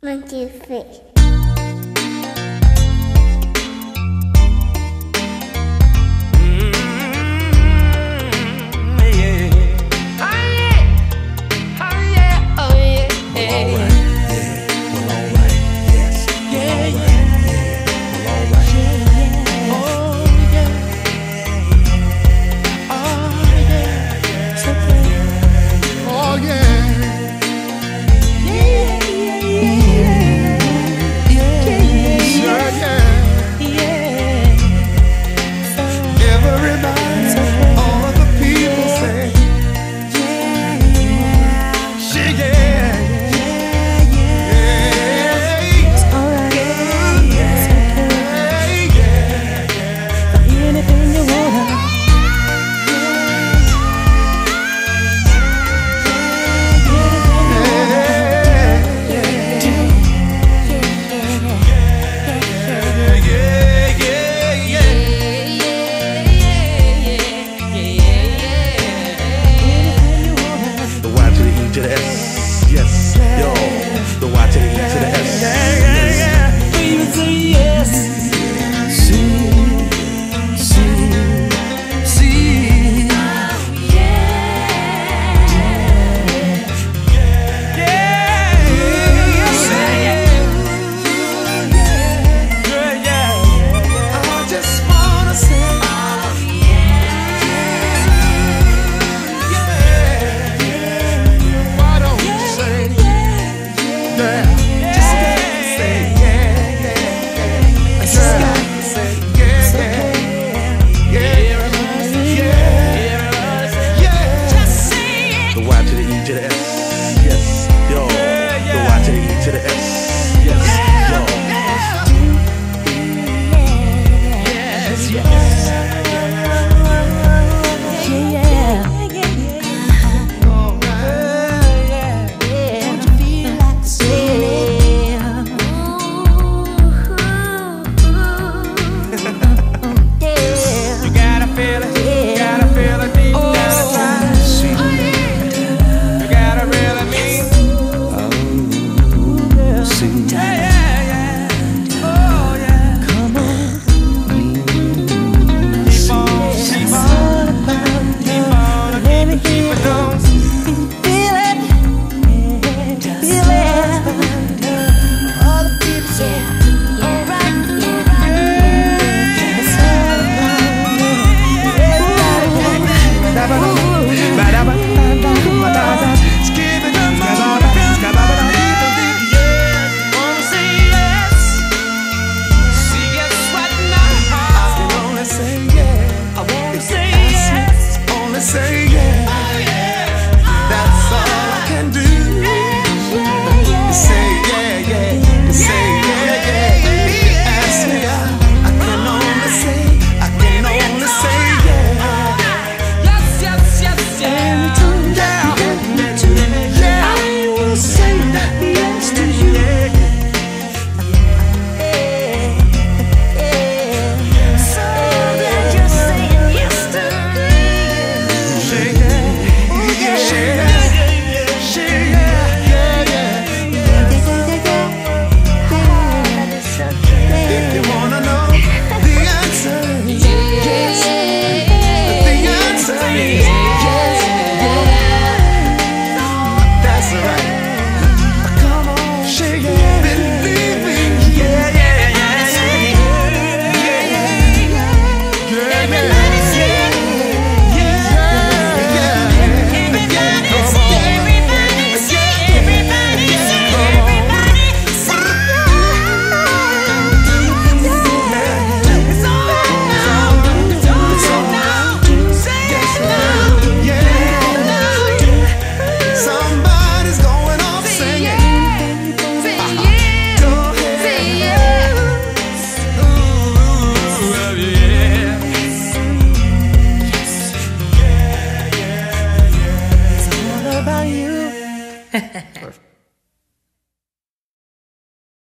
1, 2, 3.